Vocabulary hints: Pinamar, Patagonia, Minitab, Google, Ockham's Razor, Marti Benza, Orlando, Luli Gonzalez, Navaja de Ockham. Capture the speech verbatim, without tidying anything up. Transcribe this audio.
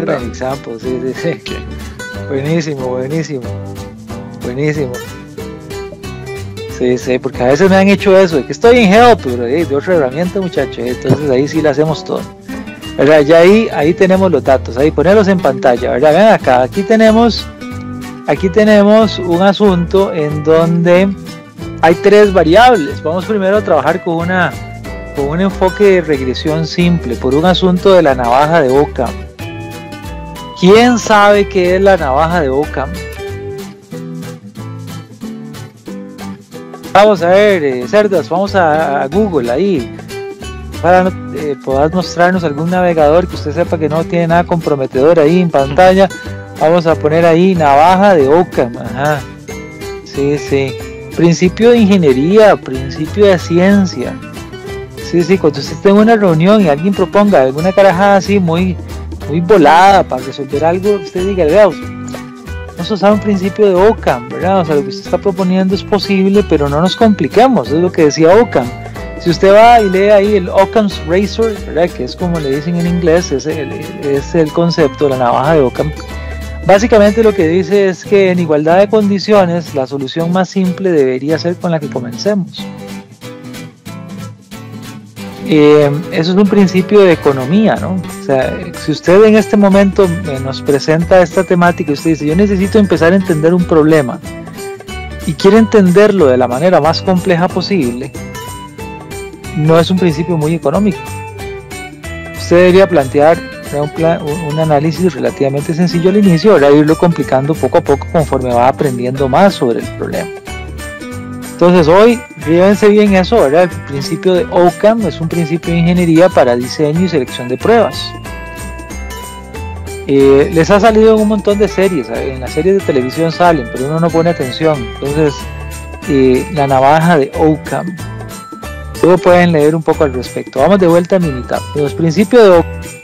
Era en Exampo, sí, sí, sí. Okay. Buenísimo, buenísimo. Buenísimo. Sí, sí, porque a veces me han hecho eso, de que estoy en Help, pero hey, de otra herramienta, muchachos. Entonces ahí sí la hacemos todo, ¿verdad? Ya ahí, ahí tenemos los datos, ahí ponerlos en pantalla, ¿verdad? Vean acá, aquí tenemos, aquí tenemos un asunto en donde hay tres variables. Vamos primero a trabajar con una, con un enfoque de regresión simple, por un asunto de la navaja de Ockham. ¿Quién sabe qué es la navaja de Ockham? Vamos a ver, eh, Cerdas, vamos a, a Google ahí, para eh, poder mostrarnos algún navegador que usted sepa que no tiene nada comprometedor ahí en pantalla. Vamos a poner ahí navaja de Ockham. Ajá. Sí, sí. Principio de ingeniería, principio de ciencia. Sí, sí, cuando usted tenga una reunión y alguien proponga alguna carajada así muy, muy volada para resolver algo, usted diga, vea, vamos a usar un principio de Ockham, ¿verdad? O sea, lo que usted está proponiendo es posible, pero no nos compliquemos, es lo que decía Ockham. Si usted va y lee ahí el Ockham's Razor, ¿verdad?, que es como le dicen en inglés, es el, es el concepto, la navaja de Ockham. Básicamente lo que dice es que en igualdad de condiciones, la solución más simple debería ser con la que comencemos. Eh, eso es un principio de economía, ¿no? O sea, si usted en este momento nos presenta esta temática y usted dice, yo necesito empezar a entender un problema y quiere entenderlo de la manera más compleja posible, no es un principio muy económico. Usted debería plantear un, plan, un análisis relativamente sencillo al inicio, ahora irlo complicando poco a poco conforme va aprendiendo más sobre el problema. Entonces hoy, llévense bien eso, ¿verdad? El principio de Ockham es un principio de ingeniería para diseño y selección de pruebas. Eh, les ha salido un montón de series, ¿sabes? En las series de televisión salen, pero uno no pone atención. Entonces, eh, la navaja de Ockham. Luego pueden leer un poco al respecto. Vamos de vuelta a Minitab. Los principios de Ockham.